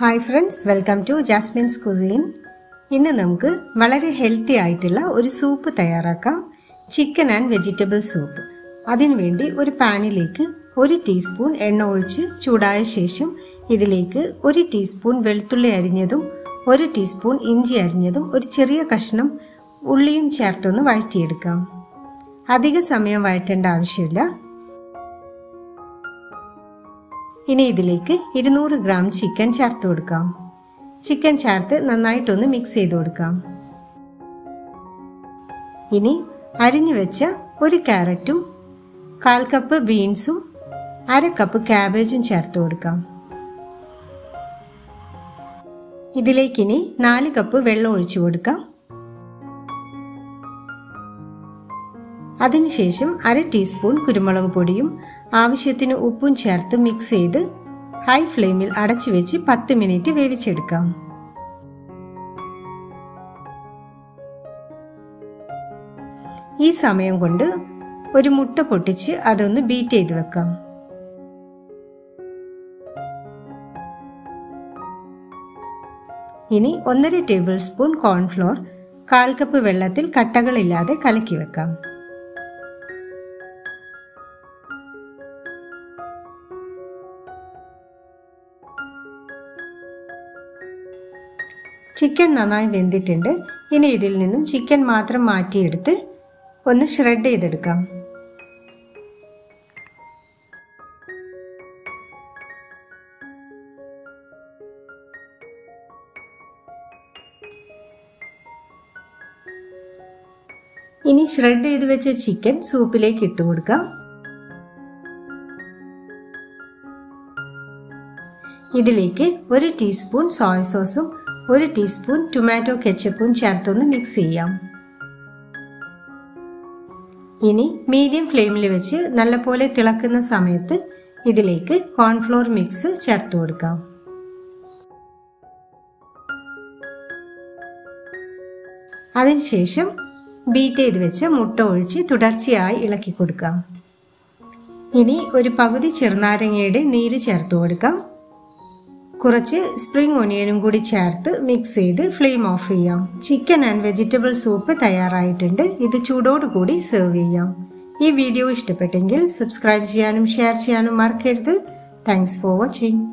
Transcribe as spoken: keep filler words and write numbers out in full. Hi friends, welcome to Jasmine's Cuisine. ഇന്ന് നമുക്ക് വളരെ ഹെൽത്തി ആയിട്ടുള്ള ഒരു സൂപ്പ് തയ്യാറാക്കാം. Chicken and vegetable soup. അതിനുവേണ്ടി ഒരു പാനിലേക്ക് ഒരു ടീസ്പൂൺ എണ്ണ ഒഴിച്ച് ചൂടായ ശേഷം ഇതിലേക്ക് ഒരു ടീസ്പൂൺ വെളുത്തുള്ളി അരിഞ്ഞതും ഒരു ടീസ്പൂൺ ഇഞ്ചി അരിഞ്ഞതും ഒരു ചെറിയ കഷ്ണം ഉള്ളിയും ചേർത്തൊന്ന് വഴറ്റിയെടുക്കാം. അധിക സമയം വഴറ്റേണ്ട ആവശ്യമില്ല. ഇനി ഇതിലേക്ക് ഇരുന്നൂറ് ഗ്രാം ചിക്കൻ ചേർത്ത് കൊടുക്കാം. ചിക്കൻ ചേർത്ത് നന്നായിട്ടൊന്ന് മിക്സ് ചെയ്ത് കൊടുക്കാം. ഇനി അരിഞ്ഞു വെച്ച ഒരു കാരറ്റും കാൽ കപ്പ് ബീൻസും അര കപ്പ് കാബേജും ചേർത്ത് കൊടുക്കാം. ഇതിലേക്കിനി നാല് കപ്പ് വെള്ളം ഒഴിച്ചു കൊടുക്കാം. അതിനുശേഷം അര ടീസ്പൂൺ കുരുമുളക് പൊടിയും ആവശ്യത്തിന് ഉപ്പും ചേർത്ത് മിക്സ് ചെയ്ത് ഹൈ ഫ്ലെയിമിൽ അടച്ചു വെച്ച് പത്ത് മിനിറ്റ് വേവിച്ചെടുക്കാം. ഈ സമയം കൊണ്ട് ഒരു മുട്ട പൊട്ടിച്ച് അതൊന്ന് ബീറ്റ് ചെയ്ത് വെക്കാം. ഇനി ഒന്നര ടേബിൾ സ്പൂൺ കോൺഫ്ലോർ കാൽ കപ്പ് വെള്ളത്തിൽ കട്ടകളില്ലാതെ കലക്കി വെക്കാം. ചിക്കൻ നന്നായി വെന്തിട്ടുണ്ട്. ഇനി ഇതിൽ നിന്നും ചിക്കൻ മാത്രം മാറ്റിയെടുത്ത് ഒന്ന് ഷ്രെഡ് ചെയ്തെടുക്കാം. ഇനി ഷ്രെഡ് ചെയ്ത് വെച്ച ചിക്കൻ സൂപ്പിലേക്ക് ഇട്ട് കൊടുക്കാം. ഇതിലേക്ക് ഒരു ടീസ്പൂൺ സോയ സോസും ഒരു ടീസ്പൂൺ ടൊമാറ്റോ കെച്ചപ്പും ചേർത്തൊന്ന് മിക്സ് ചെയ്യാം. ഇനി മീഡിയം ഫ്ലെയിമിൽ വെച്ച് നല്ലപോലെ തിളക്കുന്ന സമയത്ത് ഇതിലേക്ക് കോൺഫ്ലോർ മിക്സ് ചേർത്ത് കൊടുക്കാം. അതിനുശേഷം ബീറ്റ് ചെയ്ത് വെച്ച് മുട്ട ഒഴിച്ച് തുടർച്ചയായി ഇളക്കി കൊടുക്കാം. ഇനി ഒരു പകുതി ചെറുനാരങ്ങയുടെ നീര് ചേർത്ത് കൊടുക്കാം. കുറച്ച് സ്പ്രിംഗ് ഓണിയനും കൂടി ചേർത്ത് മിക്സ് ചെയ്ത് ഫ്ലെയിം ഓഫ് ചെയ്യാം. ചിക്കൻ ആൻഡ് വെജിറ്റബിൾ സൂപ്പ് തയ്യാറായിട്ടുണ്ട്. ഇത് ചൂടോടുകൂടി സെർവ് ചെയ്യാം. ഈ വീഡിയോ ഇഷ്ടപ്പെട്ടെങ്കിൽ സബ്സ്ക്രൈബ് ചെയ്യാനും ഷെയർ ചെയ്യാനും മറക്കരുത്. Thanks for watching.